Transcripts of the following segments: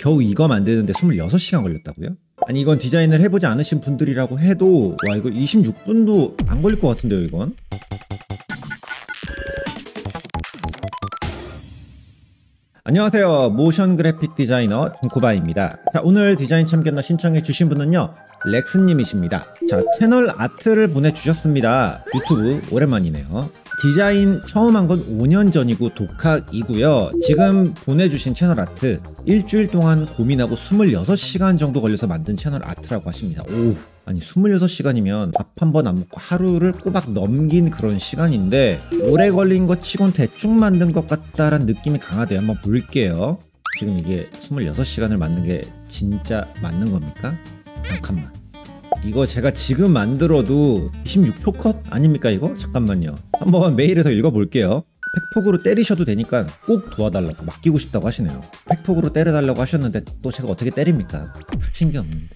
겨우 이거 만드는데 26시간 걸렸다고요? 아니 이건 디자인을 해보지 않으신 분들이라고 해도 와 이거 26분도 안 걸릴 것 같은데요 이건? 안녕하세요, 모션 그래픽 디자이너 존코바입니다. 자, 오늘 디자인 참견을 신청해주신 분은요 렉스님이십니다. 자, 채널 아트를 보내주셨습니다. 유튜브 오랜만이네요. 디자인 처음 한 건 5년 전이고 독학이고요. 지금 보내주신 채널 아트 일주일 동안 고민하고 26시간 정도 걸려서 만든 채널 아트라고 하십니다. 오, 아니 26시간이면 밥 한 번 안 먹고 하루를 꼬박 넘긴 그런 시간인데 오래 걸린 것 치곤 대충 만든 것 같다라는 느낌이 강하대요. 한번 볼게요. 지금 이게 26시간을 만든 게 진짜 맞는 겁니까? 잠깐만, 이거 제가 지금 만들어도 26초 컷 아닙니까 이거? 잠깐만요, 한번 메일에서 읽어볼게요. 팩폭으로 때리셔도 되니까 꼭 도와달라고, 맡기고 싶다고 하시네요. 팩폭으로 때려달라고 하셨는데 또 제가 어떻게 때립니까? 친게 없는데.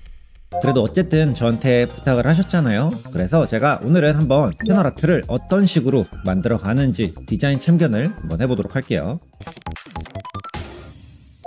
그래도 어쨌든 저한테 부탁을 하셨잖아요. 그래서 제가 오늘은 한번 채널 아트를 어떤 식으로 만들어 가는지 디자인 참견을 한번 해보도록 할게요.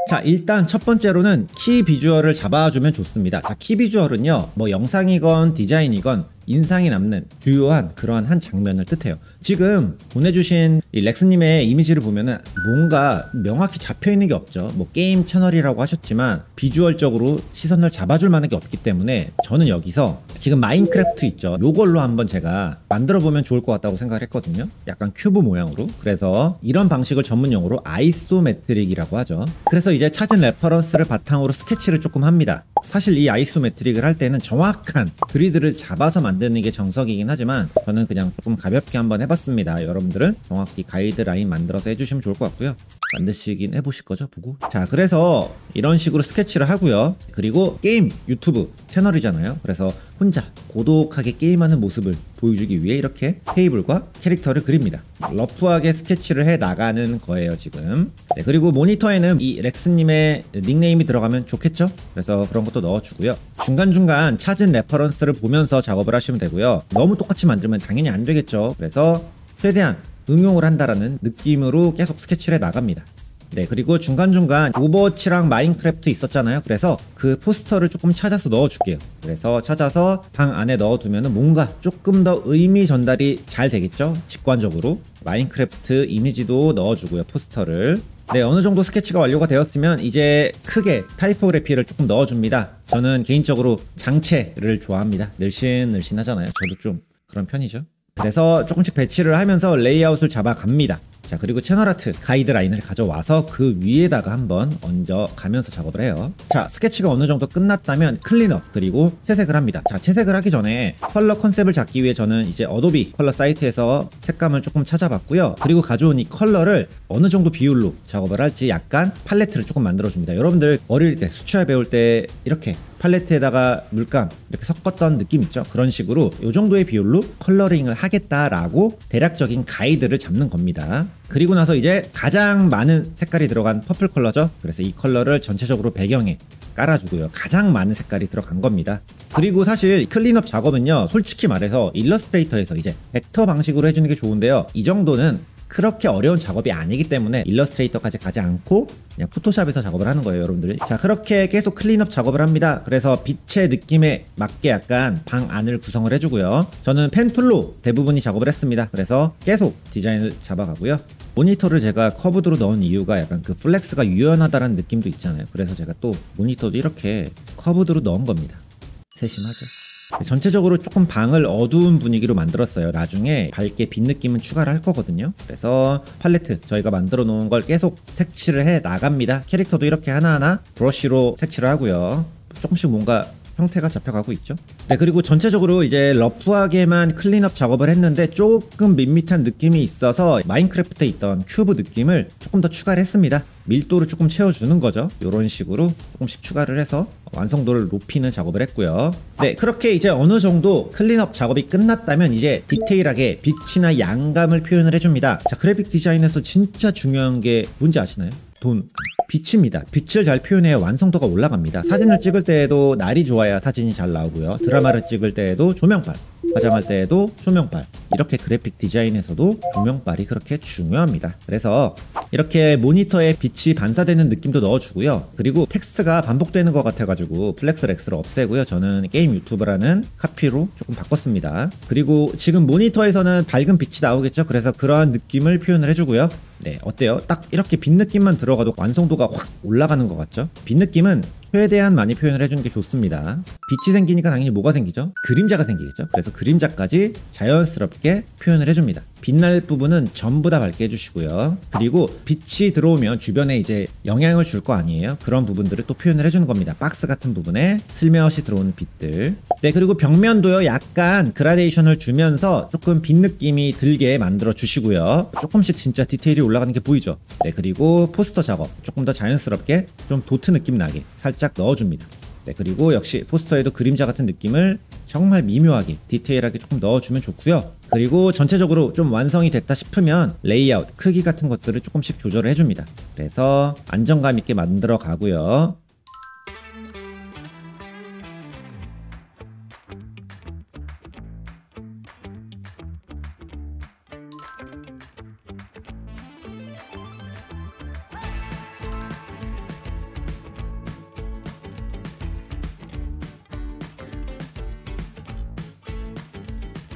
자, 일단 첫 번째로는 키 비주얼을 잡아주면 좋습니다. 자, 키 비주얼은요 뭐 영상이건 디자인이건 인상이 남는 주요한 그러한 한 장면을 뜻해요. 지금 보내주신 이 렉스님의 이미지를 보면은 뭔가 명확히 잡혀있는 게 없죠. 뭐 게임 채널이라고 하셨지만 비주얼적으로 시선을 잡아줄 만한 게 없기 때문에 저는 여기서 지금 마인크래프트 있죠, 요걸로 한번 제가 만들어보면 좋을 것 같다고 생각을 했거든요. 약간 큐브 모양으로. 그래서 이런 방식을 전문용어로 아이소메트릭이라고 하죠. 그래서 이제 찾은 레퍼런스를 바탕으로 스케치를 조금 합니다. 사실 이 아이소메트릭을 할 때는 정확한 그리드를 잡아서 만드는 게 정석이긴 하지만 저는 그냥 조금 가볍게 한번 해봤습니다. 여러분들은 정확히 가이드라인 만들어서 해주시면 좋을 것 같고요. 만드시긴 해보실 거죠, 보고? 자, 그래서 이런 식으로 스케치를 하고요. 그리고 게임, 유튜브 채널이잖아요. 그래서 혼자 고독하게 게임하는 모습을 보여주기 위해 이렇게 테이블과 캐릭터를 그립니다. 러프하게 스케치를 해 나가는 거예요, 지금. 네, 그리고 모니터에는 이 렉스님의 닉네임이 들어가면 좋겠죠? 그래서 그런 것도 넣어주고요. 중간중간 찾은 레퍼런스를 보면서 작업을 하시면 되고요. 너무 똑같이 만들면 당연히 안 되겠죠. 그래서 최대한 응용을 한다라는 느낌으로 계속 스케치를 해 나갑니다. 네, 그리고 중간중간 오버워치랑 마인크래프트 있었잖아요. 그래서 그 포스터를 조금 찾아서 넣어줄게요. 그래서 찾아서 방 안에 넣어두면 뭔가 조금 더 의미 전달이 잘 되겠죠? 직관적으로. 마인크래프트 이미지도 넣어주고요, 포스터를. 네, 어느 정도 스케치가 완료가 되었으면 이제 크게 타이포그래피를 조금 넣어줍니다. 저는 개인적으로 장체를 좋아합니다. 늘씬늘씬 하잖아요. 저도 좀 그런 편이죠. 그래서 조금씩 배치를 하면서 레이아웃을 잡아갑니다. 자, 그리고 채널 아트 가이드라인을 가져와서 그 위에다가 한번 얹어가면서 작업을 해요. 자, 스케치가 어느 정도 끝났다면 클린업 그리고 채색을 합니다. 자, 채색을 하기 전에 컬러 컨셉을 잡기 위해 저는 이제 어도비 컬러 사이트에서 색감을 조금 찾아봤고요. 그리고 가져온 이 컬러를 어느 정도 비율로 작업을 할지 약간 팔레트를 조금 만들어줍니다. 여러분들 어릴 때 수채화 배울 때 이렇게 팔레트에다가 물감 이렇게 섞었던 느낌 있죠? 그런 식으로 이 정도의 비율로 컬러링을 하겠다라고 대략적인 가이드를 잡는 겁니다. 그리고 나서 이제 가장 많은 색깔이 들어간 퍼플 컬러죠? 그래서 이 컬러를 전체적으로 배경에 깔아주고요. 가장 많은 색깔이 들어간 겁니다. 그리고 사실 클린업 작업은요 솔직히 말해서 일러스트레이터에서 이제 벡터 방식으로 해주는 게 좋은데요, 이 정도는 그렇게 어려운 작업이 아니기 때문에 일러스트레이터까지 가지 않고 그냥 포토샵에서 작업을 하는 거예요, 여러분들이. 자, 그렇게 계속 클린업 작업을 합니다. 그래서 빛의 느낌에 맞게 약간 방 안을 구성을 해주고요. 저는 펜툴로 대부분이 작업을 했습니다. 그래서 계속 디자인을 잡아가고요. 모니터를 제가 커브드로 넣은 이유가 약간 그 플렉스가 유연하다는 느낌도 있잖아요. 그래서 제가 또 모니터도 이렇게 커브드로 넣은 겁니다. 세심하죠? 전체적으로 조금 방을 어두운 분위기로 만들었어요. 나중에 밝게 빛 느낌은 추가를 할 거거든요. 그래서 팔레트 저희가 만들어 놓은 걸 계속 색칠을 해 나갑니다. 캐릭터도 이렇게 하나하나 브러쉬로 색칠을 하고요. 조금씩 뭔가 형태가 잡혀가고 있죠. 네, 그리고 전체적으로 이제 러프하게만 클린업 작업을 했는데 조금 밋밋한 느낌이 있어서 마인크래프트에 있던 큐브 느낌을 조금 더 추가를 했습니다. 밀도를 조금 채워주는 거죠. 이런 식으로 조금씩 추가를 해서 완성도를 높이는 작업을 했고요. 네, 그렇게 이제 어느 정도 클린업 작업이 끝났다면 이제 디테일하게 빛이나 양감을 표현을 해줍니다. 자, 그래픽 디자인에서 진짜 중요한 게 뭔지 아시나요? 돈. 빛입니다. 빛을 잘 표현해야 완성도가 올라갑니다. 사진을 찍을 때에도 날이 좋아야 사진이 잘 나오고요. 드라마를 찍을 때에도 조명빨, 화장할 때에도 조명빨, 이렇게 그래픽 디자인에서도 조명빨이 그렇게 중요합니다. 그래서 이렇게 모니터에 빛이 반사되는 느낌도 넣어주고요. 그리고 텍스트가 반복되는 것 같아가지고 플렉스 렉스를 없애고요. 저는 게임 유튜브라는 카피로 조금 바꿨습니다. 그리고 지금 모니터에서는 밝은 빛이 나오겠죠. 그래서 그러한 느낌을 표현을 해주고요. 네, 어때요? 딱 이렇게 빛 느낌만 들어가도 완성도가 확 올라가는 것 같죠? 빛 느낌은 최대한 많이 표현을 해주는 게 좋습니다. 빛이 생기니까 당연히 뭐가 생기죠? 그림자가 생기겠죠? 그래서 그림자까지 자연스럽게 표현을 해줍니다. 빛날 부분은 전부 다 밝게 해주시고요. 그리고 빛이 들어오면 주변에 이제 영향을 줄 거 아니에요? 그런 부분들을 또 표현을 해주는 겁니다. 박스 같은 부분에 슬며시 들어오는 빛들. 네, 그리고 벽면도요, 약간 그라데이션을 주면서 조금 빛 느낌이 들게 만들어 주시고요. 조금씩 진짜 디테일이 올라가는 게 보이죠? 네, 그리고 포스터 작업 조금 더 자연스럽게 좀 도트 느낌 나게 살짝 넣어줍니다. 네, 그리고 역시 포스터에도 그림자 같은 느낌을 정말 미묘하게 디테일하게 조금 넣어주면 좋고요. 그리고 전체적으로 좀 완성이 됐다 싶으면 레이아웃, 크기 같은 것들을 조금씩 조절을 해줍니다. 그래서 안정감 있게 만들어 가고요.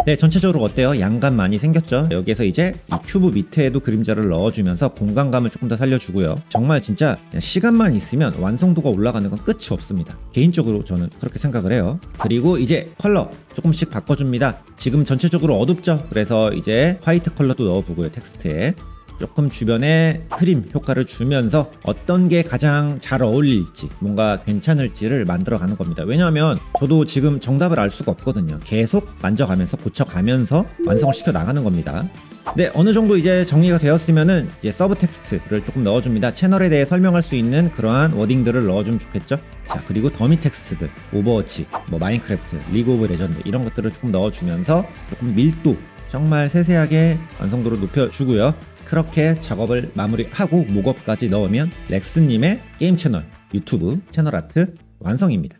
네, 전체적으로 어때요? 양감 많이 생겼죠? 여기에서 이제 이 큐브 밑에에도 그림자를 넣어주면서 공간감을 조금 더 살려주고요. 정말 진짜 시간만 있으면 완성도가 올라가는 건 끝이 없습니다. 개인적으로 저는 그렇게 생각을 해요. 그리고 이제 컬러 조금씩 바꿔줍니다. 지금 전체적으로 어둡죠? 그래서 이제 화이트 컬러도 넣어보고요. 텍스트에 조금 주변에 흐림 효과를 주면서 어떤 게 가장 잘 어울릴지, 뭔가 괜찮을지를 만들어가는 겁니다. 왜냐하면 저도 지금 정답을 알 수가 없거든요. 계속 만져가면서 고쳐가면서 완성을 시켜 나가는 겁니다. 네, 어느 정도 이제 정리가 되었으면은 이제 서브 텍스트를 조금 넣어줍니다. 채널에 대해 설명할 수 있는 그러한 워딩들을 넣어주면 좋겠죠? 자, 그리고 더미 텍스트들, 오버워치, 뭐 마인크래프트, 리그 오브 레전드 이런 것들을 조금 넣어주면서 조금 밀도 정말 세세하게 완성도를 높여주고요. 그렇게 작업을 마무리하고 목업까지 넣으면 렉스님의 게임 채널, 유튜브 채널 아트 완성입니다.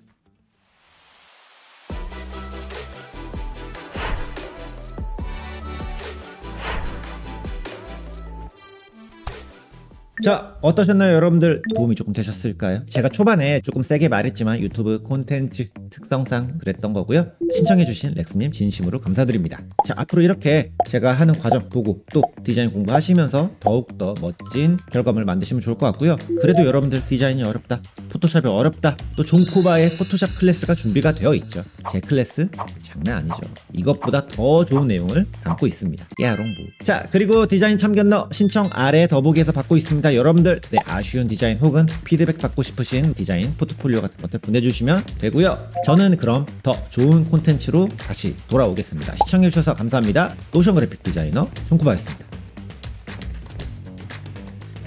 자, 어떠셨나요 여러분들? 도움이 조금 되셨을까요? 제가 초반에 조금 세게 말했지만 유튜브 콘텐츠 특성상 그랬던 거고요. 신청해주신 렉스님 진심으로 감사드립니다. 자, 앞으로 이렇게 제가 하는 과정 보고 또 디자인 공부하시면서 더욱더 멋진 결과물 만드시면 좋을 것 같고요. 그래도 여러분들 디자인이 어렵다, 포토샵이 어렵다, 또 존코바의 포토샵 클래스가 준비가 되어 있죠. 제 클래스 장난 아니죠. 이것보다 더 좋은 내용을 담고 있습니다. 깨알옹부. 자, 그리고 디자인 참견너 신청 아래 더보기에서 받고 있습니다. 여러분들, 네, 아쉬운 디자인 혹은 피드백 받고 싶으신 디자인 포트폴리오 같은 것들 보내주시면 되고요. 저는 그럼 더 좋은 콘텐츠로 다시 돌아오겠습니다. 시청해주셔서 감사합니다. 노션 그래픽 디자이너 존코바였습니다.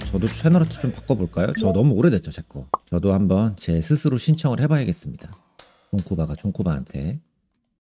저도 채널 아트 좀 바꿔볼까요? 저 너무 오래됐죠, 제 거. 저도 한번 제 스스로 신청을 해봐야겠습니다. 존코바가 존코바한테